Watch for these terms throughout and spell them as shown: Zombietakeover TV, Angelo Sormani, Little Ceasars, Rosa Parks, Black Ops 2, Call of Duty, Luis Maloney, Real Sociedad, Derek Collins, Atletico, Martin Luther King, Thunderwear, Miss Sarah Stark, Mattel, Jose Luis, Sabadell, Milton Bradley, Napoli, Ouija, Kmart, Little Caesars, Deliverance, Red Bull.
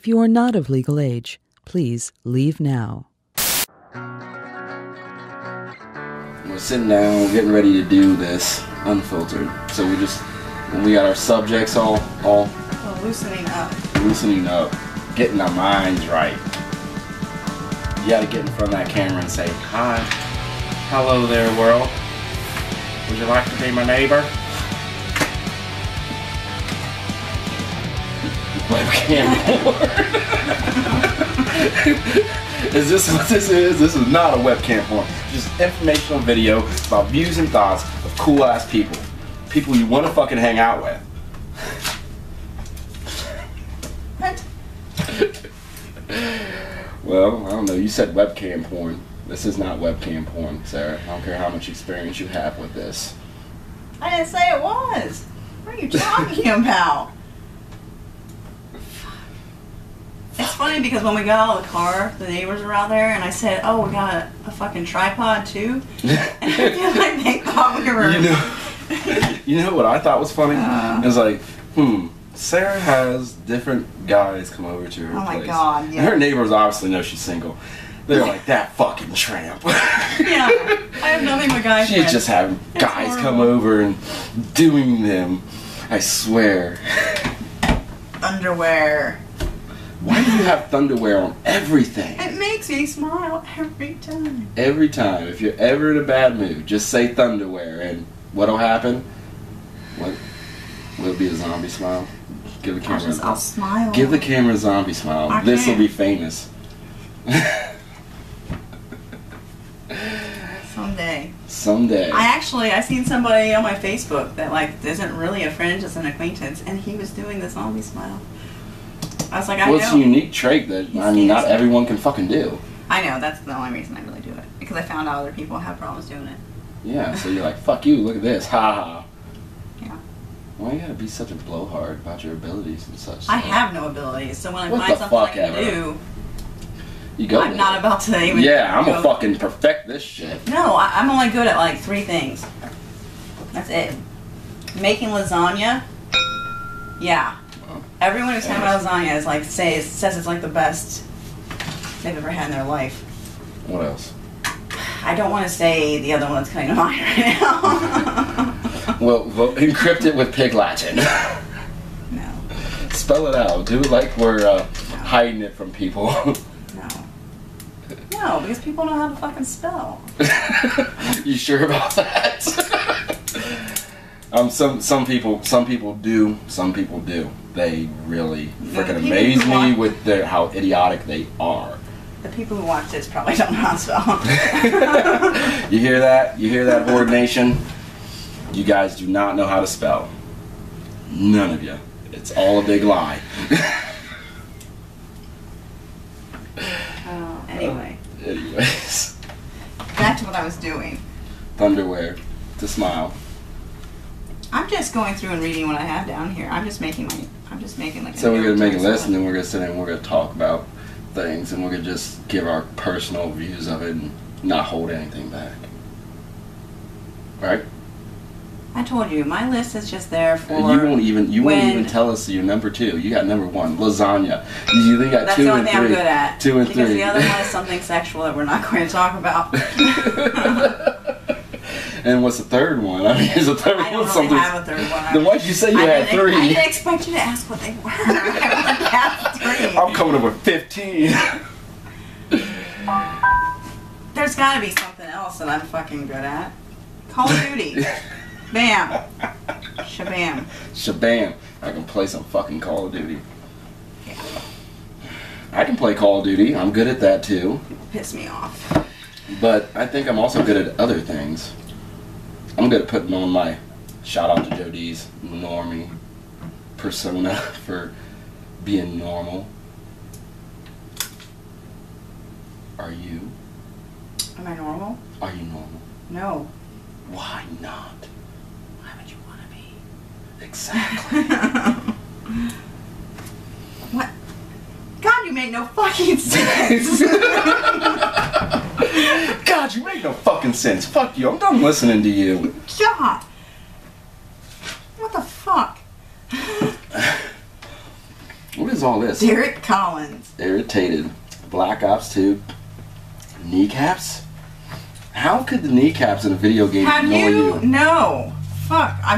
If you are not of legal age, please leave now. We're sitting down, getting ready to do this unfiltered. So we just, when we got our subjects all loosening up, getting our minds right. You gotta get in front of that camera and say, "Hi, hello there, world. Would you like to be my neighbor?" Webcam porn. Is this what this is? This is not a webcam porn. Just informational video about views and thoughts of cool ass people. People you want to fucking hang out with. What? Well, I don't know. You said webcam porn. This is not webcam porn, Sarah. I don't care how much experience you have with this. I didn't say it was. What are you talking about? It's funny because when we got out of the car, the neighbors were out there, and I said, "Oh, we got a fucking tripod too." And I feel like they thought we were. You know what I thought was funny? It was like, Sarah has different guys come over to her place. Oh my god! Yeah. And her neighbors obviously know she's single. They're like, "That fucking tramp." Yeah, I have nothing but guys. She's just having guys come over and doing them. I swear. Underwear. Why do you have thunderwear on everything? It makes me smile every time. Every time. If you're ever in a bad mood, just say thunderwear, and what'll happen? What? Will it be a zombie smile? Give the camera. I'll smile. Give the camera a zombie smile. Okay. This will be famous. Someday. Someday. I seen somebody on my Facebook that like isn't really a friend, just an acquaintance, and he was doing the zombie smile. I was like, I know. Well, it's a unique trait that, I mean, not everyone can fucking do. I know, that's the only reason I really do it. Because I found out other people have problems doing it. Yeah, so you're like, fuck you, look at this, ha ha. Yeah. Why you gotta be such a blowhard about your abilities and such? I have no abilities, so when I find something I can do, you go I'm not about to even I'm gonna fucking perfect this shit. No, I'm only good at like 3 things. That's it. Making lasagna. Yeah. Everyone who's talking about lasagna is like says it's like the best they've ever had in their life. What else? I don't want to say the other one that's coming to mind right now. Well, encrypt it with pig Latin. No. Spell it out. Do it like we're hiding it from people. No. No, because people know how to fucking spell. You sure about that? Some people do. They really freaking amaze me with how idiotic they are. The people who watch this probably don't know how to spell. You hear that? You hear that, Board Nation? You guys do not know how to spell. None of you. It's all a big lie. Anyway. Anyways. Back to what I was doing. Thunderwear. To smile. I'm just going through and reading what I have down here. I'm just making like. So we're gonna make a list, and then we're gonna sit there and we're gonna talk about things, and we're gonna just give our personal views of it and not hold anything back. Right? I told you my list is just there for. And you won't even tell us your number 2. You got number 1, lasagna. You think got 2 and 3. That's the only thing I'm good at. 2 and 3. Because the other one is something sexual that we're not going to talk about. And what's the 3rd one? I mean, is the 3rd one something? I don't really have a 3rd one. Then why'd you say you had 3? I didn't expect you to ask what they were. I only have 3. I'm coming up with 15. There's got to be something else that I'm fucking good at. Call of Duty. Bam. Shabam. Shabam. I can play some fucking Call of Duty. Yeah. I can play Call of Duty. I'm good at that too. It'll piss me off. But I think I'm also good at other things. I'm good at putting on my shout out to Jody's normie persona for being normal. Are you? Am I normal? Are you normal? No. Why not? Why would you want to be? Exactly. What? God, you made no fucking sense. God, you make no fucking sense. Fuck you. I'm done listening to you. God. What the fuck? What is is all this? Derek Collins. Irritated. Black Ops 2. Kneecaps? How could the kneecaps in a video game annoy you? No. Fuck. I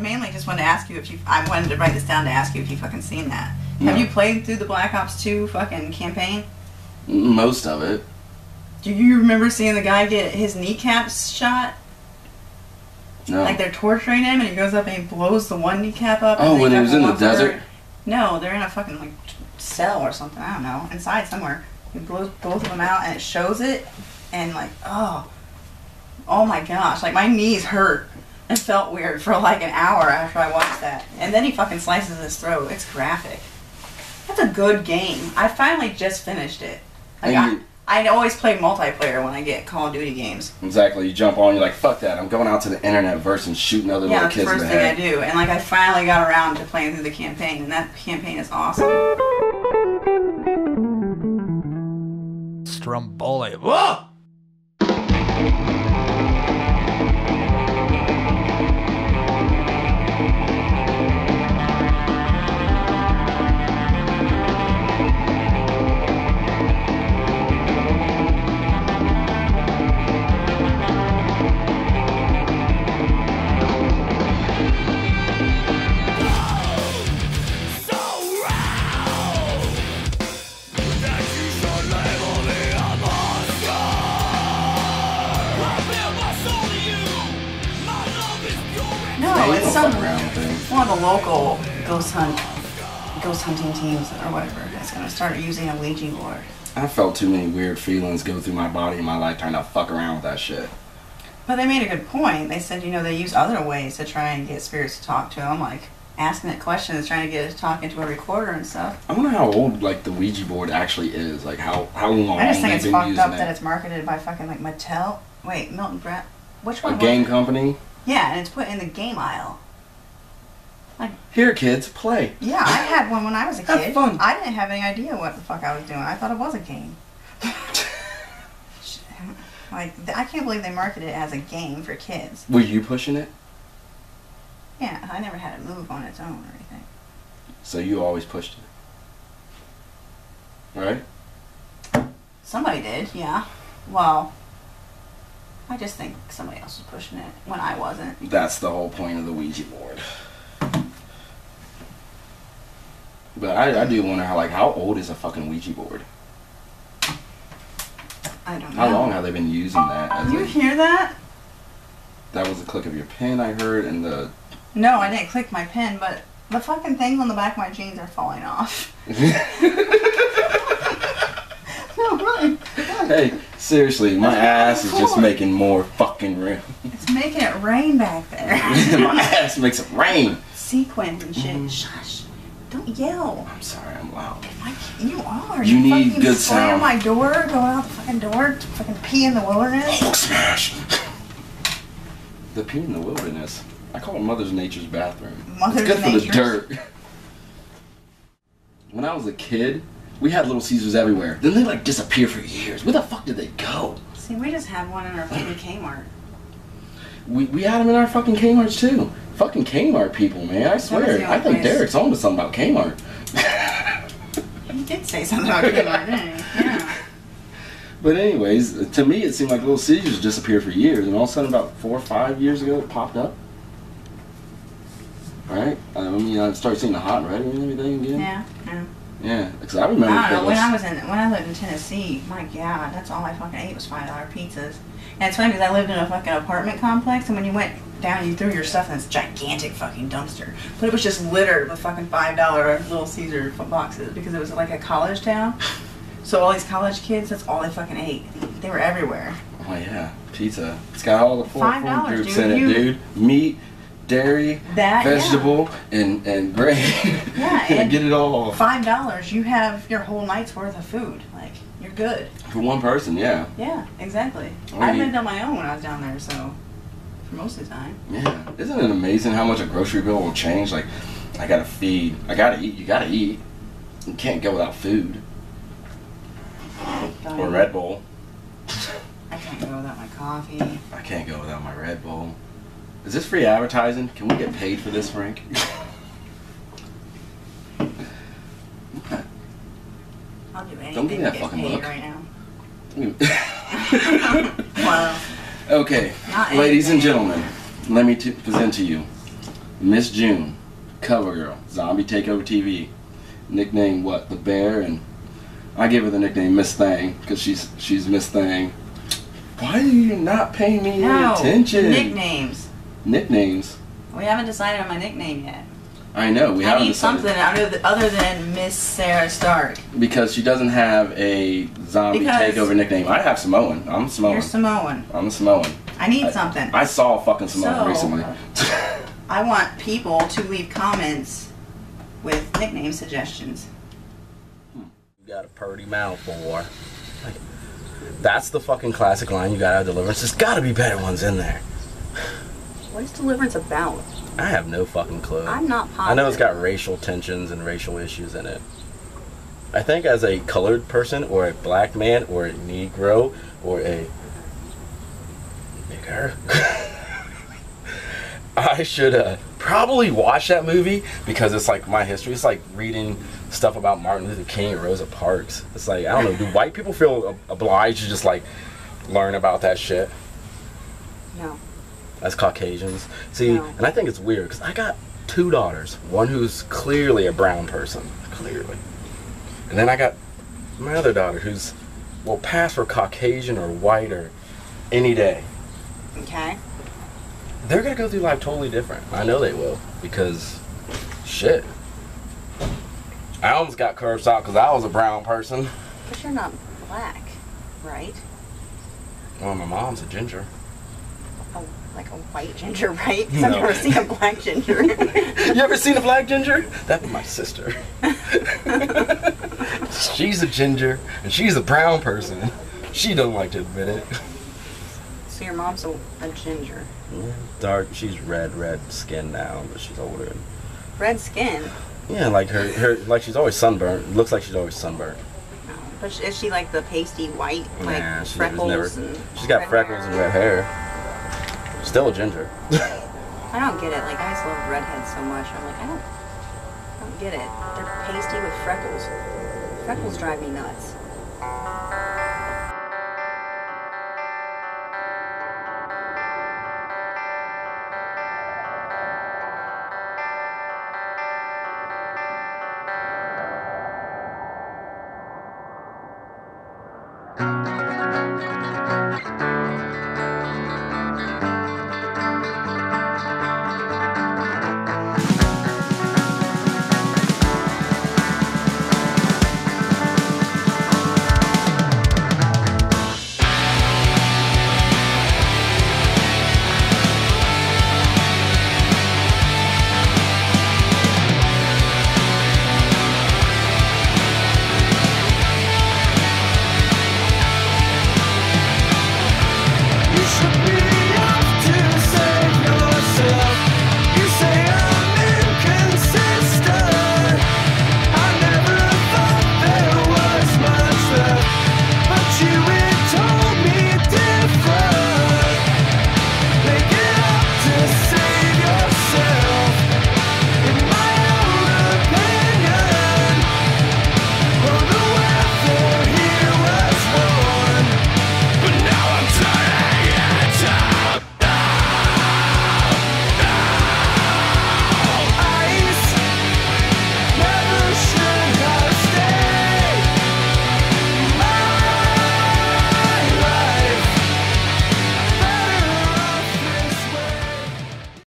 mainly just wanted to ask you if you... I wanted to write this down to ask you if you fucking seen that. No. Have you played through the Black Ops 2 fucking campaign? Most of it. Do you remember seeing the guy get his kneecaps shot? No. Like they're torturing him and he goes up and he blows the one kneecap up. Oh, when he was in the desert? No, they're in a fucking like cell or something. I don't know. Inside somewhere. He blows both of them out and it shows it and like, oh my gosh. Like my knees hurt. It felt weird for like an hour after I watched that. And then he fucking slices his throat. It's graphic. That's a good game. I finally just finished it. Like, I always play multiplayer when I get Call of Duty games. Exactly. You jump on, you're like, fuck that. I'm going out to the internet versus and shooting other little kids in the head. Yeah, that's the first thing I do. And like, I finally got around to playing through the campaign, and that campaign is awesome. Stromboli. Whoa! One of the local ghost hunting teams or whatever that's going to start using a Ouija board. I felt too many weird feelings go through my body in my life trying to fuck around with that shit. But they made a good point. They said, you know, they use other ways to try and get spirits to talk to them, like asking it questions, trying to get it to talk into a recorder and stuff. I wonder how old, like, the Ouija board actually is. Like, how long they've been using it. I just think it's fucked up that it's marketed by fucking, like, Mattel. Wait, Milton Bradley. Which one? A game company? Yeah, and it's put in the game aisle. Like, here, kids, play. Yeah, I had one when I was a kid. Have fun. I didn't have any idea what the fuck I was doing. I thought it was a game. Like, I can't believe they marketed it as a game for kids. Were you pushing it? Yeah, I never had it move on its own or anything. So you always pushed it? Right? Somebody did, yeah. Well, I just think somebody else was pushing it when I wasn't. That's the whole point of the Ouija board. But I do wonder how, like, how old is a fucking Ouija board? I don't know. How long have they been using that? As you hear that? That was the click of your pen I heard, and the... No, I didn't click my pen, but the fucking things on the back of my jeans are falling off. No, really. Hey, seriously, my ass is just making more fucking room. It's making it rain back there. My ass makes it rain. Sequins and shit. Shush. Don't yell. I'm sorry, I'm loud. You are. You need good sound. Slam my door, go out the fucking door, fucking pee in the wilderness. Hulk smash. The pee in the wilderness. I call it Mother Nature's bathroom. Mother Nature's. It's good for the dirt. When I was a kid, we had Little Caesars everywhere. Then they like disappear for years. Where the fuck did they go? See, we just had one in our fucking Kmart. We had them in our fucking Kmart's too. Fucking Kmart people, man. I swear. I think Derek's on to something about Kmart. He did say something about Kmart, didn't he? Yeah. But anyways, to me it seemed like Little Caesars disappeared for years, and all of a sudden about 4 or 5 years ago it popped up. Right? I mean, I started seeing the hot red and everything again. Yeah, yeah. Yeah, because I remember... I don't know, when I lived in Tennessee, my God, that's all I fucking ate was $5 pizzas. And it's funny because I lived in a fucking apartment complex, and when you went down, you threw your stuff in this gigantic fucking dumpster. But it was just littered with fucking $5 Little Caesar boxes because it was like a college town. So all these college kids, that's all they fucking ate. They were everywhere. Oh yeah, pizza. It's got all the food groups in it, dude. Meat, dairy, vegetable, yeah. and grain. Yeah, and get it all. $5, you have your whole night's worth of food. Like, you're good. For one person, yeah. Yeah, exactly. I lived on my own when I was down there, so... most of the time. Yeah. Isn't it amazing how much a grocery bill will change? Like, I gotta feed. I gotta eat. You gotta eat. You can't go without food. Or Red Bull. I can't go without my coffee. I can't go without my Red Bull. Is this free advertising? Can we get paid for this, Frank? I'll do anything. Don't give me that fucking look. Right now. Wow. Okay, ladies and gentlemen, let me present to you Miss June, CoverGirl, Zombie Takeover TV, nicknamed what? The Bear, and I give her the nickname Miss Thang because she's Miss Thang. Why are you not paying me any attention? Nicknames. Nicknames. We haven't decided on my nickname yet. I know we haven't decided. I need something other than Miss Sarah Stark because she doesn't have a zombie takeover nickname. I have Samoan. I'm Samoan. You're Samoan. I'm Samoan. I need something. I saw a fucking Samoan recently. I want people to leave comments with nickname suggestions. You got a purty mouth, boy. That's the fucking classic line. You gotta have Deliverance. There's gotta be better ones in there. What is Deliverance about? I have no fucking clue. I'm not positive. I know it's got racial tensions and racial issues in it. I think as a colored person, or a black man, or a Negro, or a nigger, I should probably watch that movie because it's like my history. It's like reading stuff about Martin Luther King and Rosa Parks. It's like, I don't know, do white people feel obliged to just like learn about that shit? No. As Caucasians. See, no. And I think it's weird because I got two daughters. One who's clearly a brown person, clearly. And then I got my other daughter who's will pass for Caucasian or white or any day. Okay. They're going to go through life totally different. I know they will because shit. I almost got cursed out because I was a brown person. But you're not black, right? Well, my mom's a ginger. Oh. Like a white ginger, right? Because I've never seen a black ginger. You ever seen a black ginger? That was my sister. She's a ginger, and she's a brown person. She doesn't like to admit it. So your mom's a ginger. Yeah, dark. She's red skin now, but she's older. Red skin? Yeah, like her like she's always sunburned. It looks like she's always sunburned. But is she like the pasty white, like freckles? She's got freckles and red hair. Still a ginger. I don't get it. Like, I just love redheads so much. I'm like, I don't get it. They're pasty with freckles. Freckles drive me nuts.